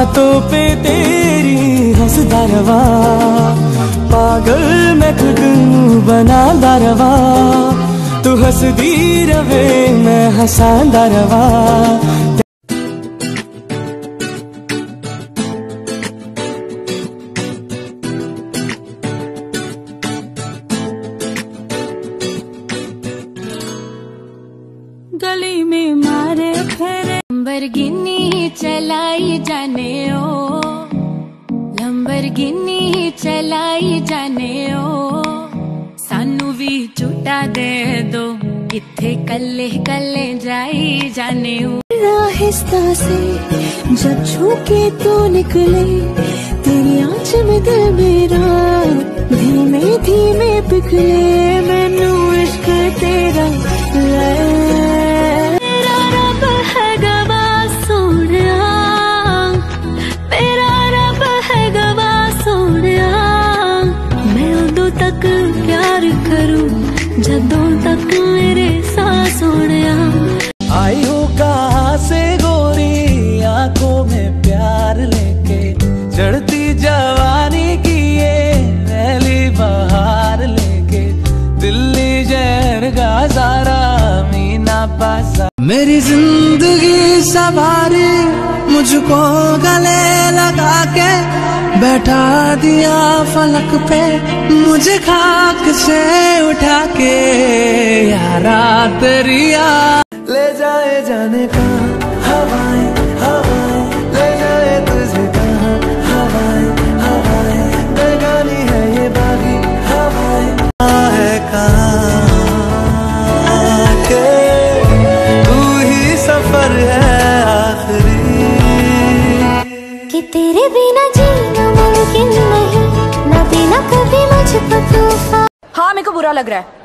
बातों पे तेरी हंसदा रवा, पागल मैं खुद नूं बनांदा रवा। तू हंसदी रवे मैं हंसांदा रवा। गली में मारे फेरे लंबरगिनी चलाई जाने ओ, लंबरगिनी चलाई जाने ओ। सानू भी झूटा दे दो, इत्थे कल्ले कल्ले जाई जाने ओ। आहिस्ता से जब झूके तो निकले तेरी आंच में दिल मेरा, धीमे धीमे पिघले मैनू इश्क तेरा। जदों तक मेरे सास होने आई हो कहाँ से गोरी आंखों में प्यार लेके, चढ़ती जवानी की ये पहली बहार लेके। दिल्ली जहर गाजारा मीना पासा मेरी जिंदगी सवारी, मुझको गले लगा के बैठा दिया फलक पे, मुझे खाक से उठा के यारा तेरी याद। ले जाए जाने का हवाएं हवाएं, ले जाए तुझे कहाँ हवाएं हवाएं। बेगानी है ये बागी हवाएं है कहाँ के, तू ही सफर है आखिरी। कि तेरे बिना जीना मुमकिन नहीं, ना बिना कभी मुझको तूफान। हाँ मेरे को बुरा लग रहा है,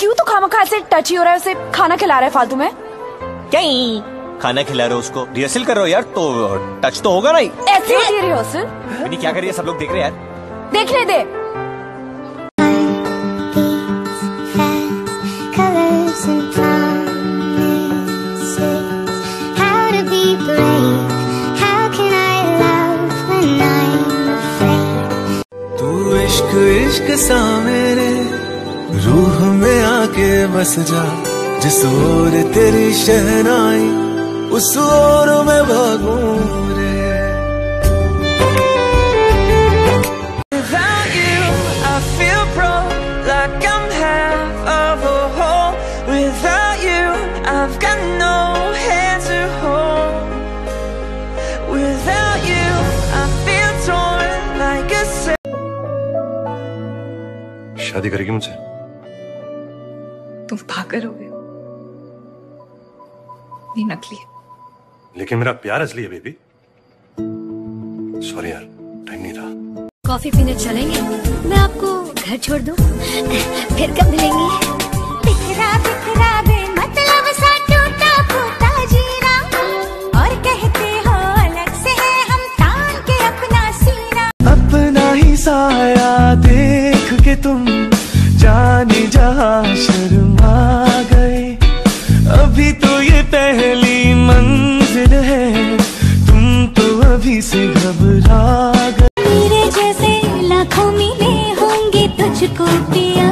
क्यों तू खामखा ऐसे टच ही हो रहा है, उसे खाना खिला रहा है फालतू में। क्या खाना खिला रहे हो उसको, रिहर्सल कर रहे हो यार, तो टच तो होगा नहीं। ऐसे ही रिहर्सल मैंने क्या करी है, सब लोग देख रहे हैं यार, देखने दे। इश्क सा मेरे रूह में आके बस जा, जिस ओर तेरी शहनाई उस ओर मैं भागूं रे। Without you I feel broke, like I'm half of a whole. Without you I've got no hands to hold. Without you I feel torn like a sail. शादी करेगी मुझसे? तुम पागल हो गए हो, नहीं नकली है। लेकिन मेरा प्यार असली है बेबी। सॉरी यार, टाइम नहीं था। कॉफी पीने चलेंगे? मैं आपको घर छोड़ दूं? फिर कब मिलेंगे? बिखरा बिखरा बे मतलब सा टूटा फूटा जीना, और कहते हो अलग से है हम तान के अपना सीना। अपना ही साया देख के तुम जाने जहाँ शर्मा गए, अभी तो ये पहली मंजिल है, तुम तो अभी से घबरा गए। मेरे जैसे लाखों मिले होंगे तुझको पिया,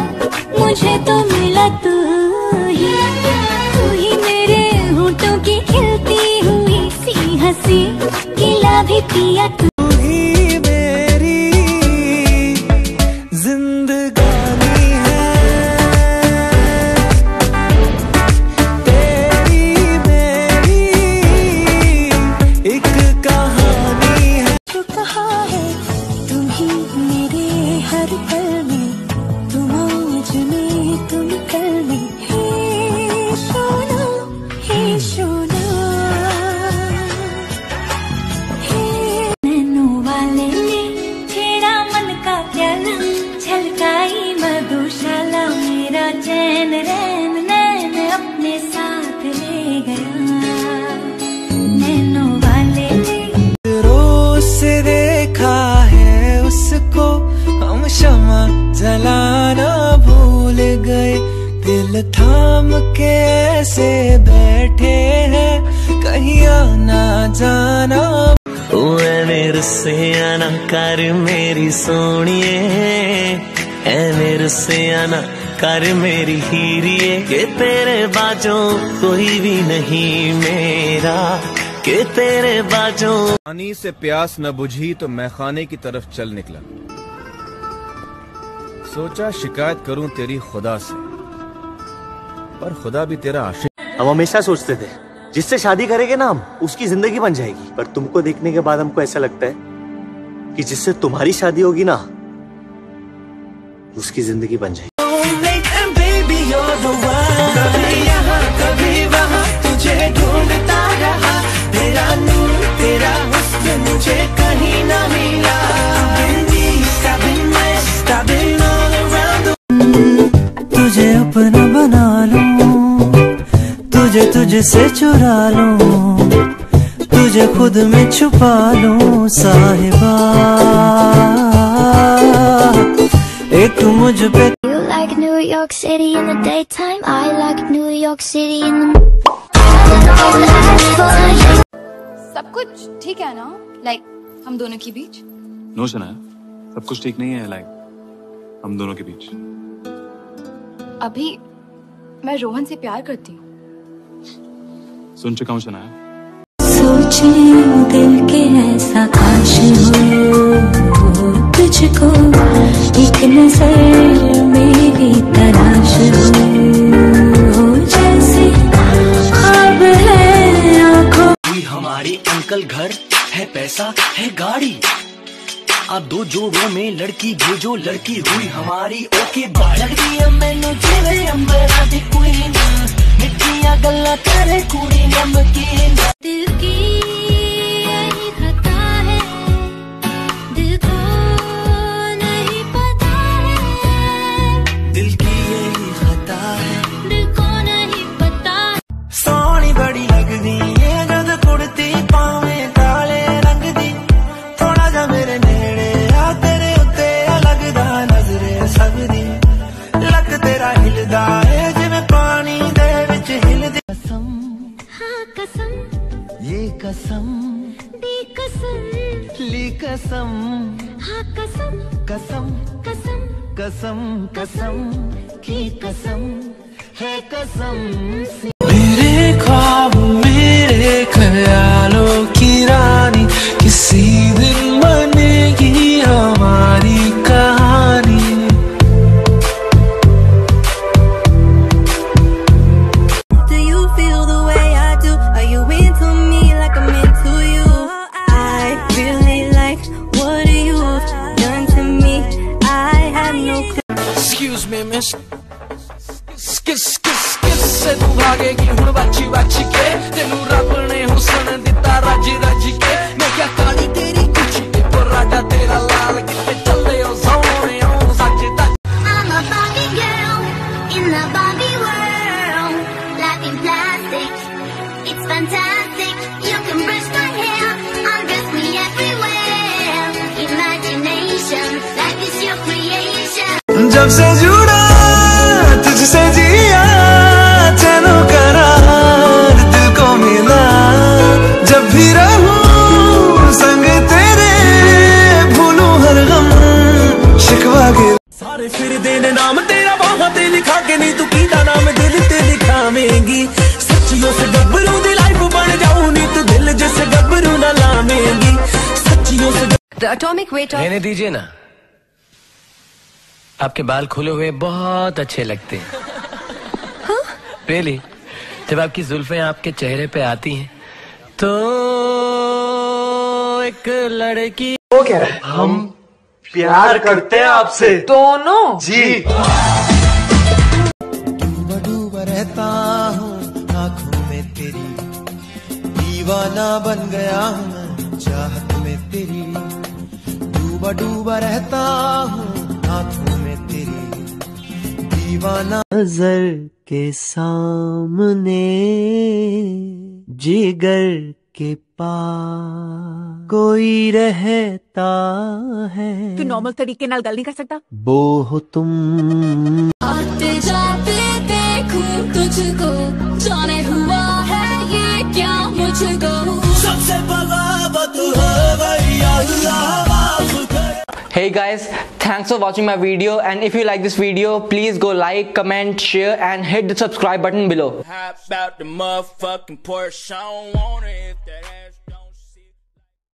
मुझे तो मिला तू ही मेरे होठों की खिलती हुई सी हंसी, गिला भी पिया तू। जलाना भूल गए, दिल थाम के ऐसे बैठे हैं, कहीं आना जाना। से आना कर मेरी सोनिए, ऐ मेरे से आना कर मेरी हीरिए, के तेरे बाजों कोई भी नहीं मेरा, के तेरे बाजों। पानी से प्यास न बुझी तो मैं खाने की तरफ चल निकला, सोचा शिकायत करूं तेरी खुदा से, पर खुदा भी तेरा आशिक। हम हमेशा सोचते थे जिससे शादी करेंगे ना हम, उसकी जिंदगी बन जाएगी, पर तुमको देखने के बाद हमको ऐसा लगता है कि जिससे तुम्हारी शादी होगी ना, उसकी जिंदगी बन जाएगी। तुझे अपना बना लूं, तुझे तुझसे चुरा लूं, तुझे खुद में छुपा लूं साहिबा, एक मुझ पे। You like New York City in the daytime, I like New York City in the सब कुछ ठीक है ना, like हम दोनों के बीच? नो शना, सब कुछ ठीक नहीं है like हम दोनों के बीच। अभी मैं रोहन से प्यार करती हूँ। सुन चुका हूँ शनाया। सोचे दिल के ऐसा आशिक हो तुझको, एक नजर मेरी तलाश हो, जैसे ख्वाब है आँखों। हमारे अंकल घर है, पैसा है, गाड़ी, आप दो जोड़ों में लड़की भेजो, लड़की हुई हमारी ओके बाय। दिल की यही खता है, दिल को नहीं पता है, दिल की यही खता है, दिल को नहीं पता। सोनी बड़ी लगदी ये जद कुड़ती पावे काले रंग दी, थोड़ा जा मेरे पानी दे विच हिल दे। कसम, हाँ कसम, ये कसम, दी कसम, ली कसम, हाँ कसम, कसम, कसम, कसम, कसम की कसम है कसम। मेरे ख्वाब मेरे ख्यालों की रानी, किसी दिन बनेगी हमारी कहानी। Excuse me miss, skis skis skis se tu bhagegi hun bachi bachi ke, tenu rabb ne husn ditta raji raji ke, main kya kaali teri kuchi te parada tera laal kitte challe ho sohne ho sach tak। I'm a Barbie girl in the Barbie world, life in plastic, it's fantastic, you can brush my hair, undress me everywhere, imagination life is your creation। जब से जुड़ा तुझसे जिया चैनो करार दिल को मिला, जब भी रहूं संग तेरे भूलूं हर गम शिकवा के। सारे फिर देने नाम तेरा, बाहों ते लिखा के नहीं तू कीता नाम दिल ते लिखावेंगी, सच्चियों से गबरू दी लाइफ बन जाऊं, नहीं तू दिल जैसे गबरू ना लामेंगी, सच्चियों से। एटॉमिक वेट रहने दीजिए ना, आपके बाल खुले हुए बहुत अच्छे लगते हैं। हाँ? पहले जब आपकी जुल्फें आपके चेहरे पे आती हैं तो एक लड़की वो कह रहा है हम प्यार करते हैं आपसे दोनों जी। डूबा डूबा रहता हूँ आँखों में तेरी, दीवाना बन गया हूँ चाहत में तेरी, डूबा डूबा रहता हूँ आँखों में तेरी, दीवाना। नजर के सामने जिगर के पास कोई रहता है, तू नॉर्मल तरीके नाल गल नहीं कर सकता, वो हो तुम। आते जाते देखूं तुझको, जाने हुआ है ये क्या मुझको, सबसे बड़ा बतू है भाई यार। Hey guys, thanks for watching my video, and if you like this video, please go like, comment, share and hit the subscribe button below.